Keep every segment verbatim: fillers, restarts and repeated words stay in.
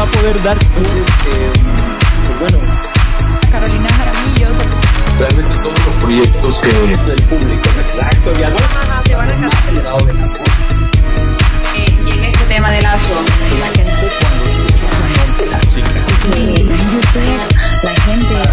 va a poder dar. Entonces, eh, pues bueno. Carolina Jaramillo, o sea, realmente todos los proyectos que del público, exacto, ya no. Ajá, se van a más acelerado de la eh, y en este tema de Lazo, la gente cuando escucha a la gente, la chica. Sí, en YouTube, la gente.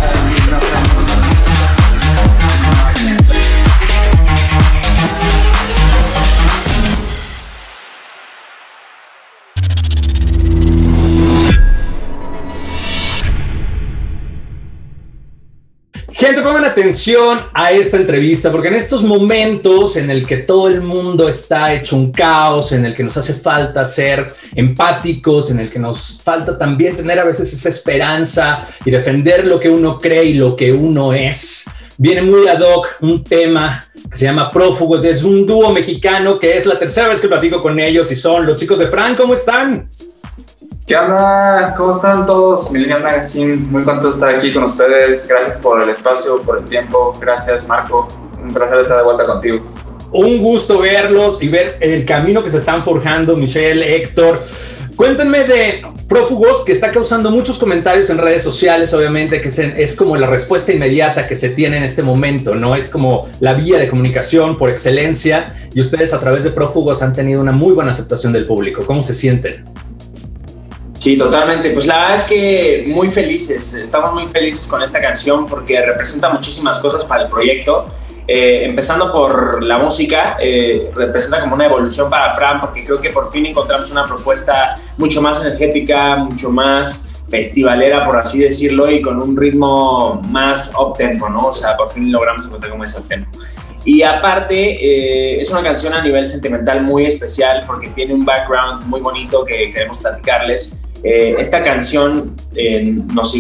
Gente, pongan atención a esta entrevista, porque en estos momentos en el que todo el mundo está hecho un caos, en el que nos hace falta ser empáticos, en el que nos falta también tener a veces esa esperanza y defender lo que uno cree y lo que uno es, viene muy ad hoc un tema que se llama Prófugos. Es un dúo mexicano que es la tercera vez que platico con ellos y son los chicos de Fran. ¿Cómo están? ¿Qué onda? ¿Cómo están todos? Milena Magazine, muy contento de estar aquí con ustedes. Gracias por el espacio, por el tiempo. Gracias, Marco. Un placer estar de vuelta contigo. Un gusto verlos y ver el camino que se están forjando, Michelle, Héctor. Cuéntenme de Prófugos, que está causando muchos comentarios en redes sociales, obviamente, que es como la respuesta inmediata que se tiene en este momento, ¿no? Es como la vía de comunicación por excelencia, y ustedes a través de Prófugos han tenido una muy buena aceptación del público. ¿Cómo se sienten? Sí, totalmente. Pues la verdad es que muy felices, estamos muy felices con esta canción porque representa muchísimas cosas para el proyecto. Eh, empezando por la música, eh, representa como una evolución para Fran, porque creo que por fin encontramos una propuesta mucho más energética, mucho más festivalera, por así decirlo, y con un ritmo más up-tempo, ¿no? O sea, por fin logramos encontrar como ese up-tempo. Y aparte, eh, es una canción a nivel sentimental muy especial porque tiene un background muy bonito que queremos platicarles. Eh, esta canción, eh, nos,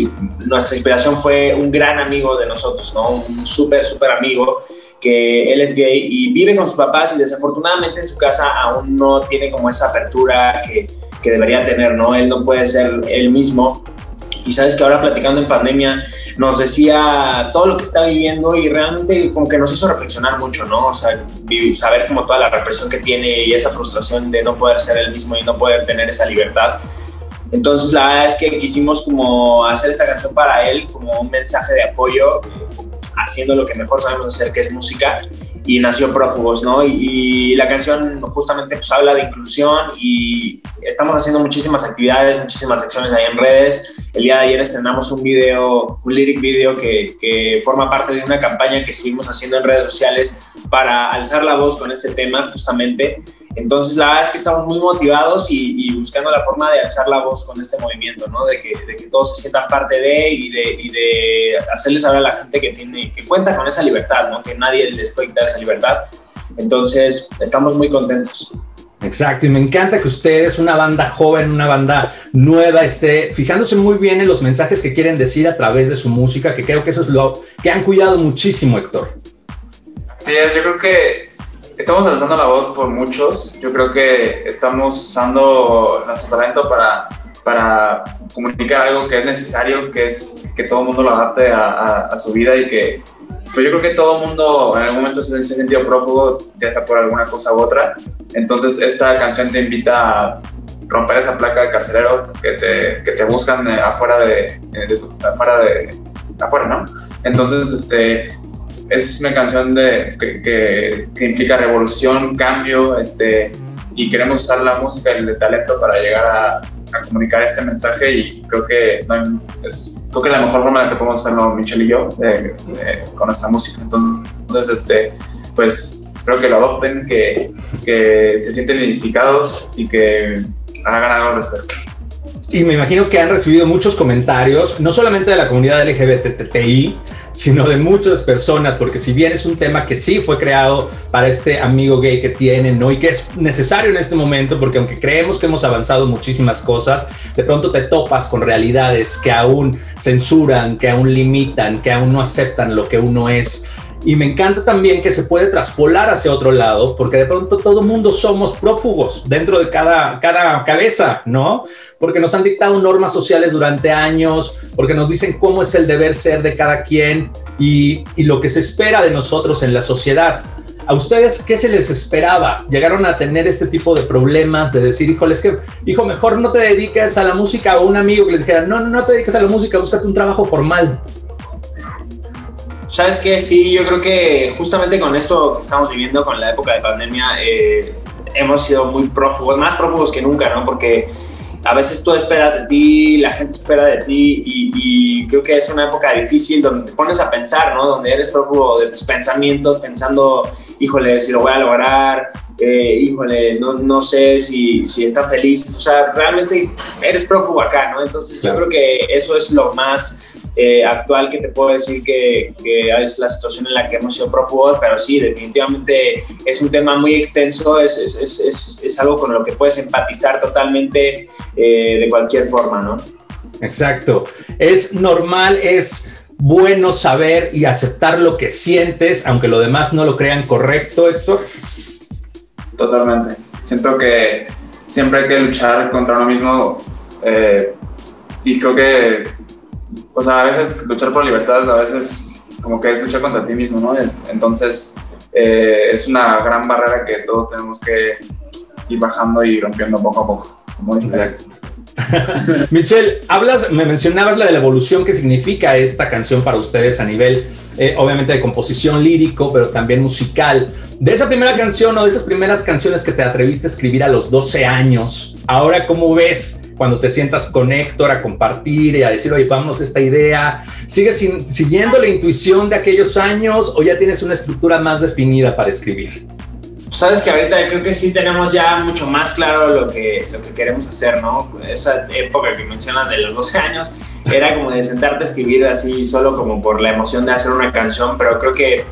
nuestra inspiración fue un gran amigo de nosotros, ¿no? Un súper, súper amigo, que él es gay y vive con sus papás, y desafortunadamente en su casa aún no tiene como esa apertura que, que debería tener, ¿no? Él no puede ser él mismo. Y sabes que ahora, platicando en pandemia, nos decía todo lo que está viviendo y realmente como que nos hizo reflexionar mucho, ¿no? O sea, vivir, saber como toda la represión que tiene y esa frustración de no poder ser él mismo y no poder tener esa libertad. Entonces la verdad es que quisimos como hacer esta canción para él como un mensaje de apoyo, haciendo lo que mejor sabemos hacer, que es música, y nació Prófugos, ¿no? Y, y la canción justamente pues habla de inclusión y estamos haciendo muchísimas actividades, muchísimas acciones ahí en redes. El día de ayer estrenamos un video, un lyric video que, que forma parte de una campaña que estuvimos haciendo en redes sociales para alzar la voz con este tema justamente. Entonces, la verdad es que estamos muy motivados y, y buscando la forma de alzar la voz con este movimiento, ¿no? De que, de que todos se sientan parte de y de, y de hacerles saber a la gente que, tiene, que cuenta con esa libertad, ¿no? Que nadie les puede quitar esa libertad. Entonces, estamos muy contentos. Exacto, y me encanta que ustedes, una banda joven, una banda nueva, esté fijándose muy bien en los mensajes que quieren decir a través de su música, que creo que eso es lo que han cuidado muchísimo, Héctor. Sí, yo creo que estamos alzando la voz por muchos. Yo creo que estamos usando nuestro talento para, para comunicar algo que es necesario, que es que todo el mundo lo adapte a, a, a su vida, y que pues yo creo que todo el mundo en algún momento se ha sentido prófugo, ya sea por alguna cosa u otra. Entonces esta canción te invita a romper esa placa de carcelero que te, que te buscan afuera de, de tu, afuera de afuera, ¿no? Entonces este es una canción de, que, que, que implica revolución, cambio, este, y queremos usar la música y el talento para llegar a, a comunicar este mensaje, y creo que no, es creo que la mejor forma de que podemos hacerlo Michelle y yo de, de, con nuestra música. Entonces, entonces este, pues espero que lo adopten, que, que se sienten identificados y que hagan algo al respecto. Y me imagino que han recibido muchos comentarios, no solamente de la comunidad L G B T I, sino de muchas personas, porque si bien es un tema que sí fue creado para este amigo gay que tienen, ¿no? Y que es necesario en este momento, porque aunque creemos que hemos avanzado muchísimas cosas, de pronto te topas con realidades que aún censuran, que aún limitan, que aún no aceptan lo que uno es. Y me encanta también que se puede traspolar hacia otro lado, porque de pronto todo mundo somos prófugos dentro de cada, cada cabeza, ¿no? Porque nos han dictado normas sociales durante años, porque nos dicen cómo es el deber ser de cada quien y, y lo que se espera de nosotros en la sociedad. ¿A ustedes qué se les esperaba? ¿Llegaron a tener este tipo de problemas de decir, híjole, es que, hijo, mejor no te dediques a la música? O un amigo que les dijera, no, no, no te dediques a la música, búscate un trabajo formal. ¿Sabes qué? Sí, yo creo que justamente con esto que estamos viviendo, con la época de pandemia, eh, hemos sido muy prófugos, más prófugos que nunca, ¿no? Porque a veces tú esperas de ti, la gente espera de ti, y, y creo que es una época difícil donde te pones a pensar, ¿no? Donde eres prófugo de tus pensamientos, pensando, híjole, si lo voy a lograr, eh, híjole, no, no sé si, si están felices. O sea, realmente eres prófugo acá, ¿no? Entonces yo creo que eso es lo más eh, actual que te puedo decir, que, que es la situación en la que hemos sido prófugos, pero sí, definitivamente es un tema muy extenso, es, es, es, es, es algo con lo que puedes empatizar totalmente eh, de cualquier forma, ¿no? Exacto. Es normal, es bueno saber y aceptar lo que sientes, aunque lo demás no lo crean correcto, Héctor. Totalmente. Siento que siempre hay que luchar contra uno mismo eh, y creo que, o sea, a veces luchar por libertad, a veces como que es luchar contra ti mismo, ¿no? Entonces eh, es una gran barrera que todos tenemos que ir bajando y rompiendo poco a poco, como dice Jackson. Michelle, hablas, me mencionabas la de la evolución que significa esta canción para ustedes a nivel, eh, obviamente, de composición lírico, pero también musical. De esa primera canción o de esas primeras canciones que te atreviste a escribir a los doce años, ahora, ¿cómo ves cuando te sientas con Héctor a compartir y a decir, oye, vámonos a esta idea? ¿Sigues sin, siguiendo la intuición de aquellos años o ya tienes una estructura más definida para escribir? Sabes que ahorita creo que sí tenemos ya mucho más claro lo que, lo que queremos hacer, ¿no? Esa época que mencionas de los doce años era como de sentarte a escribir así solo como por la emoción de hacer una canción, pero creo que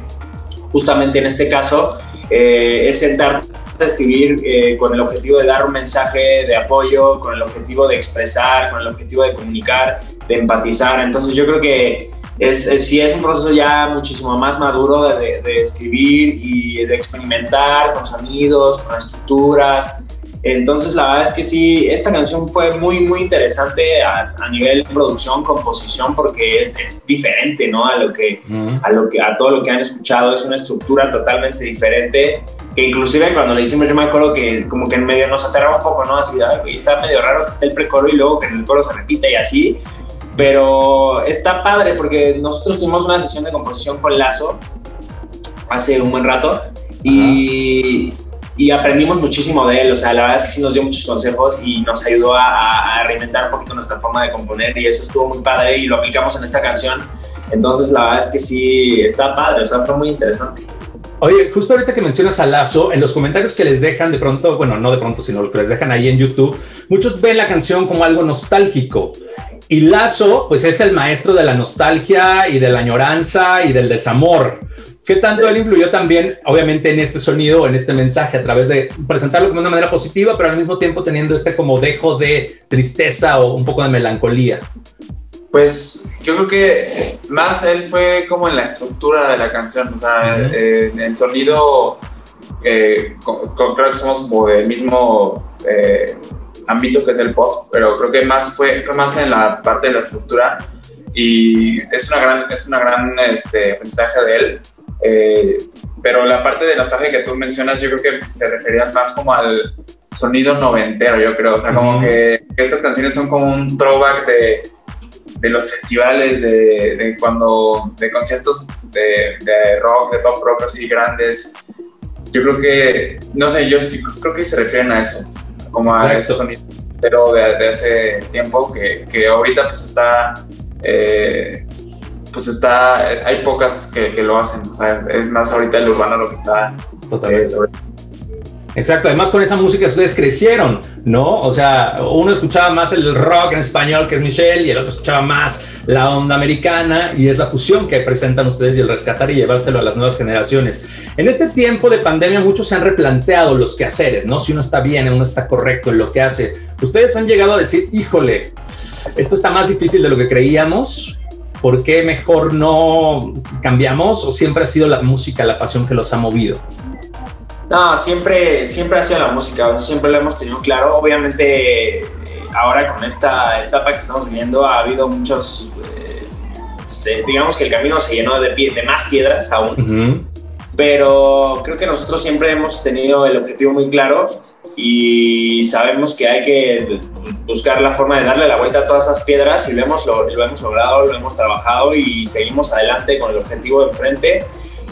justamente en este caso eh, es sentarte a escribir eh, con el objetivo de dar un mensaje de apoyo, con el objetivo de expresar, con el objetivo de comunicar, de empatizar. Entonces yo creo que Es, es, sí, es un proceso ya muchísimo más maduro de, de, de escribir y de experimentar con sonidos, con estructuras. Entonces la verdad es que sí, esta canción fue muy muy interesante a, a nivel producción, composición, porque es, es diferente, ¿no? a, lo que, uh-huh. a, lo que, a todo lo que han escuchado. Es una estructura totalmente diferente, que inclusive cuando le hicimos yo me acuerdo que como que en medio nos aterraba un poco, ¿no? Así, y está medio raro que esté el precoro y luego que en el coro se repita y así. Pero está padre porque nosotros tuvimos una sesión de composición con Lazo hace un buen rato y, y aprendimos muchísimo de él. O sea, la verdad es que sí nos dio muchos consejos y nos ayudó a, a reinventar un poquito nuestra forma de componer, y eso estuvo muy padre y lo aplicamos en esta canción. Entonces la verdad es que sí está padre, o sea, fue muy interesante. Oye, justo ahorita que mencionas a Lazo, en los comentarios que les dejan de pronto, bueno, no de pronto, sino que les dejan ahí en YouTube, muchos ven la canción como algo nostálgico. Y Lazo, pues es el maestro de la nostalgia y de la añoranza y del desamor. ¿Qué tanto él influyó también, obviamente, en este sonido, en este mensaje, a través de presentarlo como una manera positiva, pero al mismo tiempo teniendo este como dejo de tristeza o un poco de melancolía? Pues yo creo que más él fue como en la estructura de la canción, o sea, uh-huh. eh, en el sonido, eh, con, con, creo que somos como del mismo eh, ámbito que es el pop, pero creo que más fue, fue más en la parte de la estructura, y es una gran, es una gran este, aprendizaje de él, eh, pero la parte de nostalgia que tú mencionas yo creo que se refería más como al sonido noventero, yo creo, o sea, uh-huh. como que estas canciones son como un throwback de... de los festivales, de, de cuando, de conciertos de, de rock, de pop rock así grandes. Yo creo que, no sé, yo creo que se refieren a eso, como a Exacto. ese sonido, pero de, de hace tiempo que, que ahorita pues está, eh, pues está, hay pocas que, que lo hacen, o sea, es más ahorita el urbano lo que está eh, sobre. Exacto, además con esa música ustedes crecieron, ¿no? O sea, uno escuchaba más el rock en español, que es Michelle, y el otro escuchaba más la onda americana, y es la fusión que presentan ustedes y el rescatar y llevárselo a las nuevas generaciones. En este tiempo de pandemia muchos se han replanteado los quehaceres, ¿no? Si uno está bien, uno está correcto en lo que hace. ¿Ustedes han llegado a decir, híjole, esto está más difícil de lo que creíamos? ¿Por qué mejor no cambiamos? ¿O siempre ha sido la música la pasión que los ha movido? No, siempre, siempre ha sido la música, siempre lo hemos tenido claro. Obviamente, eh, ahora con esta etapa que estamos viviendo ha habido muchos, eh, se, digamos que el camino se llenó de, pie, de más piedras aún. Uh-huh. pero creo que nosotros siempre hemos tenido el objetivo muy claro y sabemos que hay que buscar la forma de darle la vuelta a todas esas piedras, y lo hemos, lo, lo hemos logrado, lo hemos trabajado y seguimos adelante con el objetivo enfrente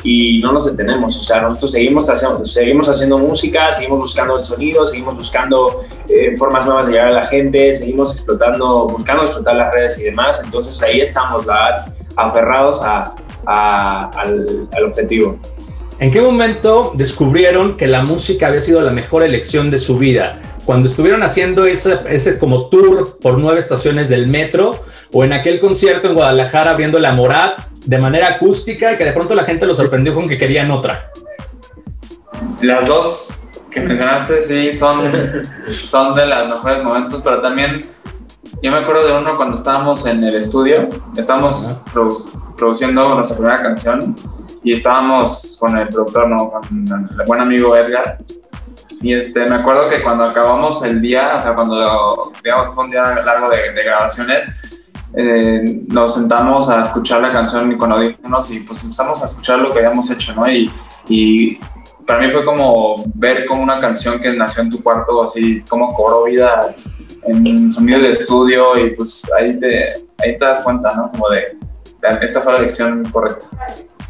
y no nos detenemos. O sea, nosotros seguimos, seguimos haciendo música, seguimos buscando el sonido, seguimos buscando eh, formas nuevas de llegar a la gente, seguimos explotando, buscando explotar las redes y demás. Entonces ahí estamos, la, aferrados a, a, al, al objetivo. ¿En qué momento descubrieron que la música había sido la mejor elección de su vida? ¿Cuando estuvieron haciendo ese, ese como tour por nueve estaciones del metro, o en aquel concierto en Guadalajara abriendo la Morat de manera acústica y que de pronto la gente los sorprendió con que querían otra? Las dos que mencionaste sí son, son de los mejores momentos, pero también yo me acuerdo de uno cuando estábamos en el estudio, estábamos produ produciendo nuestra primera canción y estábamos con el productor, ¿no? Con el buen amigo Edgar. Y este, me acuerdo que cuando acabamos el día, o sea, cuando digamos fue un día largo de, de grabaciones, eh, nos sentamos a escuchar la canción con audífonos y pues empezamos a escuchar lo que habíamos hecho, ¿no? Y, y para mí fue como ver como una canción que nació en tu cuarto, así como cobró vida en sonidos de estudio, y pues ahí te, ahí te das cuenta, ¿no? Como de, de esta fue la elección correcta.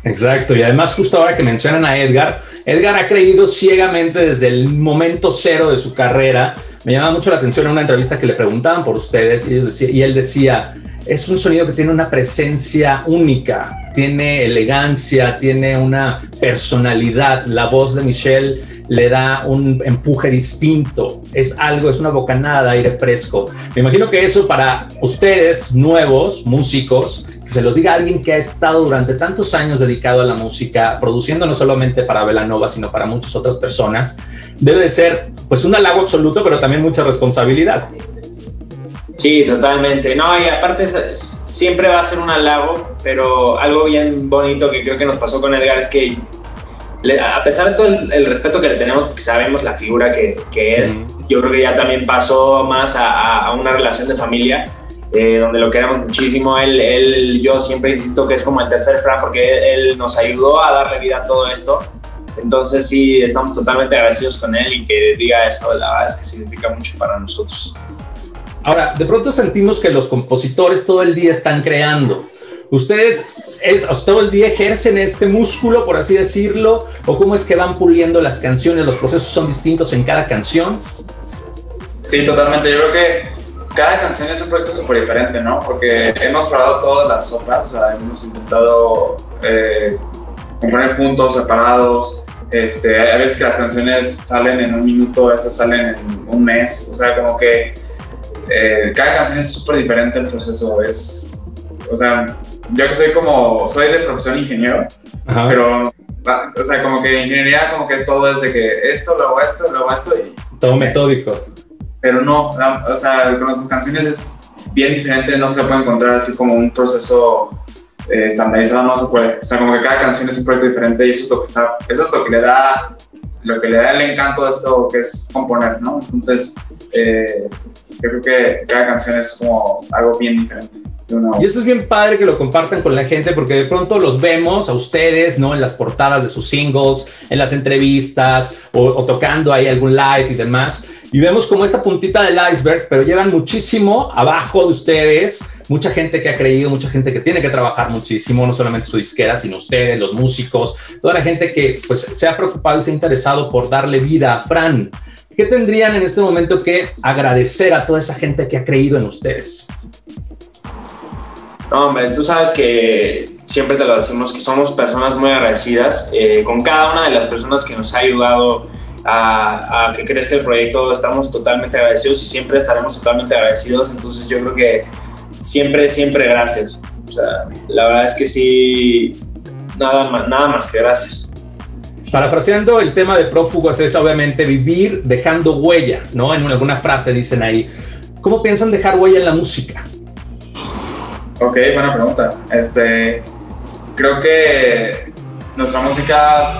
Exacto, y además justo ahora que mencionan a Edgar, Edgar ha creído ciegamente desde el momento cero de su carrera. Me llamaba mucho la atención en una entrevista que le preguntaban por ustedes y, ellos decía, y él decía, es un sonido que tiene una presencia única, tiene elegancia, tiene una personalidad, la voz de Michelle le da un empuje distinto, es algo, es una bocanada de aire fresco. Me imagino que eso para ustedes, nuevos músicos, que se los diga alguien que ha estado durante tantos años dedicado a la música, produciendo no solamente para Belanova, sino para muchas otras personas, debe de ser pues un halago absoluto, pero también mucha responsabilidad. Sí, totalmente. No, y aparte es, es, siempre va a ser un halago, pero algo bien bonito que creo que nos pasó con Edgar es que le, a pesar de todo el, el respeto que le tenemos, porque sabemos la figura que, que es, mm. yo creo que ya también pasó más a, a, a una relación de familia, eh, donde lo queremos muchísimo. Él, él, yo siempre insisto que es como el tercer Fran, porque él, él nos ayudó a darle vida a todo esto. Entonces sí, estamos totalmente agradecidos con él, y que diga eso, la verdad es que significa mucho para nosotros. Ahora, de pronto sentimos que los compositores todo el día están creando. ¿Ustedes es, todo el día ejercen este músculo, por así decirlo? ¿O cómo es que van puliendo las canciones? ¿Los procesos son distintos en cada canción? Sí, totalmente. Yo creo que cada canción es un proyecto súper diferente, ¿no? Porque hemos probado todas las sopas, o sea, hemos intentado eh, componer juntos, separados. Este, a veces que las canciones salen en un minuto, a veces salen en un mes. O sea, como que Eh, cada canción es súper diferente el proceso, es, o sea, yo que soy como, soy de profesión ingeniero, Ajá. pero, o sea, como que ingeniería como que todo es de que esto, luego esto, luego esto y... Todo metódico. Pero no, la, o sea, con nuestras canciones es bien diferente, no se lo puede encontrar así como un proceso eh, estandarizado, no se puede, o sea, como que cada canción es un proyecto diferente y eso es lo que está, eso es lo que le da, lo que le da el encanto a esto que es componer, ¿no? Entonces, eh... yo creo que cada canción es como algo bien diferente. Y esto es bien padre que lo compartan con la gente, porque de pronto los vemos a ustedes, ¿no? En las portadas de sus singles, en las entrevistas o, o tocando ahí algún live y demás. Y vemos como esta puntita del iceberg, pero llevan muchísimo abajo de ustedes. Mucha gente que ha creído, mucha gente que tiene que trabajar muchísimo, no solamente su disquera, sino ustedes, los músicos, toda la gente que pues, se ha preocupado y se ha interesado por darle vida a Fran. ¿Qué tendrían en este momento que agradecer a toda esa gente que ha creído en ustedes? No, hombre, tú sabes que siempre te lo decimos, que somos personas muy agradecidas eh, con cada una de las personas que nos ha ayudado a, a que crezca el proyecto. Estamos totalmente agradecidos y siempre estaremos totalmente agradecidos. Entonces yo creo que siempre, siempre gracias. O sea, la verdad es que sí, nada más, nada más que gracias. Parafraseando el tema de Prófugos, es obviamente vivir dejando huella, ¿no? En alguna frase dicen ahí. ¿Cómo piensan dejar huella en la música? Ok, buena pregunta. Este, creo que nuestra música,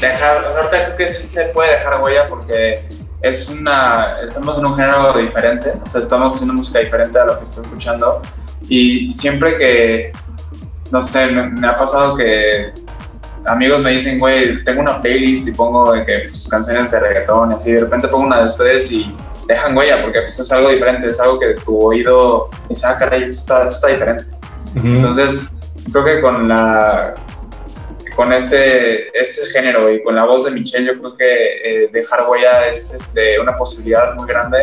dejar, o sea, ahorita creo que sí se puede dejar huella porque es una, estamos en un género diferente, o sea, estamos haciendo música diferente a lo que se está escuchando y siempre que, no sé, me, me ha pasado que amigos me dicen, güey, tengo una playlist y pongo de que, pues, canciones de reggaetón, así, de repente pongo una de ustedes y dejan huella, porque pues, es algo diferente, es algo que tu oído dice, ah, caray, esto está, esto está diferente. Uh-huh. Entonces, creo que con la... con este, este género y con la voz de Michelle, yo creo que eh, dejar huella es este, una posibilidad muy grande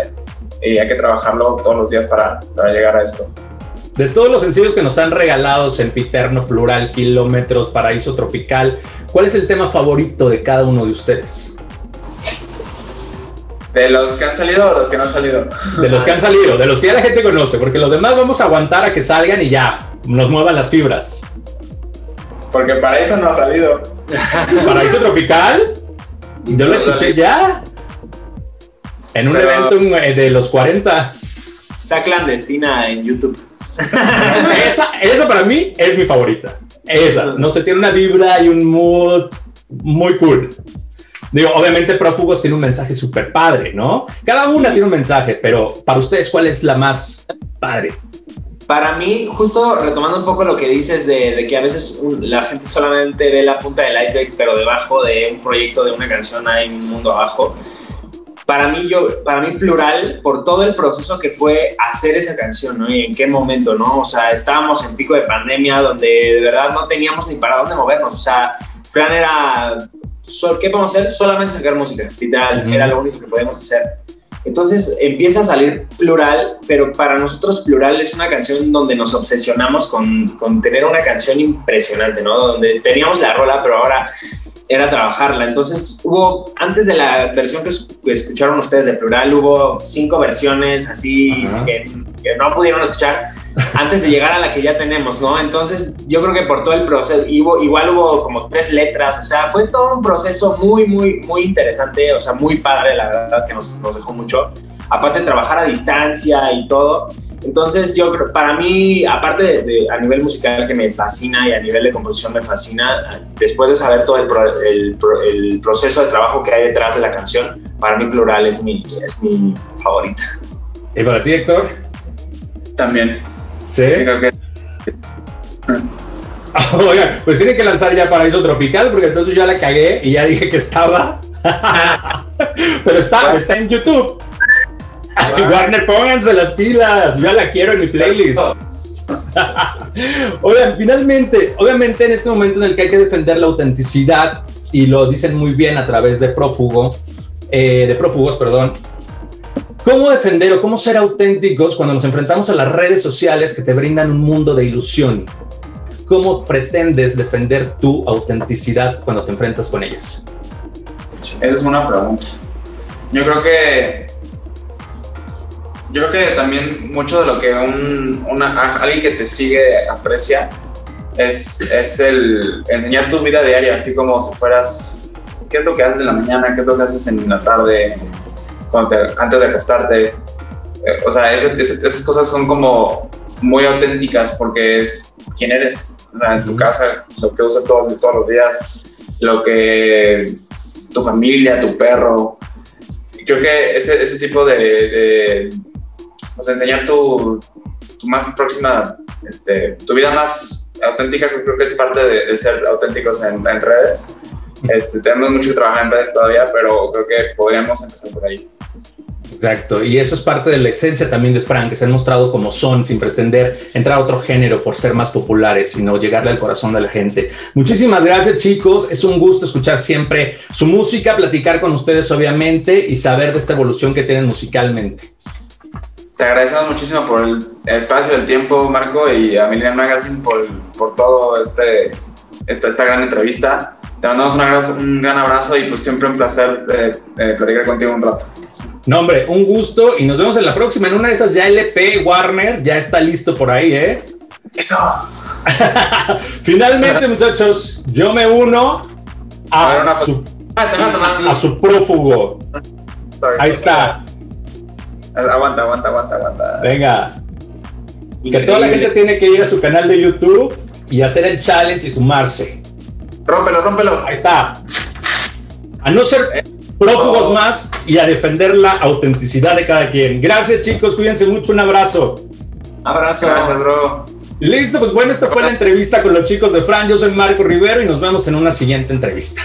y hay que trabajarlo todos los días para, para llegar a esto. De todos los sencillos que nos han regalado, Sempiterno, Plural, Kilómetros, Paraíso Tropical, ¿cuál es el tema favorito de cada uno de ustedes? ¿De los que han salido o los que no han salido? De los que han salido, de los que ya la gente conoce, porque los demás vamos a aguantar a que salgan y ya, nos muevan las fibras. Porque Paraíso no ha salido. ¿Paraíso Tropical? Yo lo escuché ya. En un Pero evento de los cuarenta. Está clandestina en YouTube. Esa, esa para mí es mi favorita. Esa. No sé, tiene una vibra y un mood muy cool. Digo, obviamente Prófugos tiene un mensaje súper padre, ¿no? Cada una tiene un mensaje, pero para ustedes, ¿cuál es la más padre? Para mí, justo retomando un poco lo que dices de, de que a veces un, la gente solamente ve la punta del iceberg, pero debajo de un proyecto, de una canción, hay un mundo abajo. Para mí, yo, para mí Plural, por todo el proceso que fue hacer esa canción, ¿no? Y en qué momento, ¿no? O sea, estábamos en pico de pandemia donde de verdad no teníamos ni para dónde movernos. O sea, Fran era, ¿qué podemos hacer? Solamente sacar música, literal, mm-hmm. Era lo único que podíamos hacer. Entonces empieza a salir Plural, pero para nosotros Plural es una canción donde nos obsesionamos con, con tener una canción impresionante, ¿no? Donde teníamos la rola, pero ahora era trabajarla. Entonces hubo, antes de la versión que escucharon ustedes de Plural, hubo cinco versiones así que, que no pudieron escuchar antes de llegar a la que ya tenemos, ¿no? Entonces yo creo que por todo el proceso, hubo, igual hubo como tres letras, o sea, fue todo un proceso muy, muy, muy interesante, o sea, muy padre, la verdad, que nos, nos dejó mucho. Aparte de trabajar a distancia y todo. Entonces yo creo, para mí, aparte de, de, a nivel musical que me fascina y a nivel de composición me fascina, después de saber todo el, pro, el, el proceso de trabajo que hay detrás de la canción, para mí Plural es mi, es mi favorita. ¿Y para ti, Héctor? También. ¿Sí? Creo que... Oigan, pues tiene que lanzar ya Paraíso Tropical, porque entonces ya la cagué y ya dije que estaba. Pero está, está en YouTube. Ay, Warner, pónganse las pilas, yo la quiero en mi playlist. Oigan, finalmente, obviamente en este momento en el que hay que defender la autenticidad, y lo dicen muy bien a través de prófugo, eh, de prófugos, perdón, ¿cómo defender o cómo ser auténticos cuando nos enfrentamos a las redes sociales que te brindan un mundo de ilusión? ¿Cómo pretendes defender tu autenticidad cuando te enfrentas con ellas? Esa es una pregunta. Yo creo que Yo creo que también mucho de lo que un, una, alguien que te sigue aprecia es, es el enseñar tu vida diaria, así como si fueras, qué es lo que haces en la mañana, qué es lo que haces en la tarde, cuando te, antes de acostarte. O sea, ese, ese, esas cosas son como muy auténticas porque es quién eres. O sea, en tu casa, lo que usas todo, todos los días, lo que tu familia, tu perro. Creo que ese, ese tipo de... de O sea, enseñar tu, tu más próxima, este, tu vida más auténtica, creo que es parte de, de ser auténticos en, en redes. Este, tenemos mucho que trabajar en redes todavía, pero creo que podríamos empezar por ahí. Exacto, y eso es parte de la esencia también de Fran, que se han mostrado como son, sin pretender entrar a otro género por ser más populares, sino llegarle al corazón de la gente. Muchísimas gracias, chicos, es un gusto escuchar siempre su música, platicar con ustedes obviamente y saber de esta evolución que tienen musicalmente. Te agradecemos muchísimo por el espacio, el tiempo, Marco, y a Milena Magazine por, por todo este, esta, esta gran entrevista. Te mandamos una, un gran abrazo y pues siempre un placer eh, eh, platicar contigo un rato. No, hombre, un gusto y nos vemos en la próxima. En una de esas ya L P Warner ya está listo por ahí, ¿eh? ¡Eso! Finalmente, muchachos, yo me uno a, a, ver, una... su... Ah, sí, sí, sí. a su prófugo. Sorry, ahí está. Aguanta, aguanta, aguanta, aguanta. Venga. Increíble. Que toda la gente tiene que ir a su canal de YouTube y hacer el challenge y sumarse. Rómpelo, rómpelo. Ahí está. A no ser prófugos más y a defender la autenticidad de cada quien. Gracias, chicos. Cuídense mucho. Un abrazo. Abrazo. Gracias, bro. Listo, pues bueno, esta fue la entrevista con los chicos de Fran. Yo soy Marco Rivero y nos vemos en una siguiente entrevista.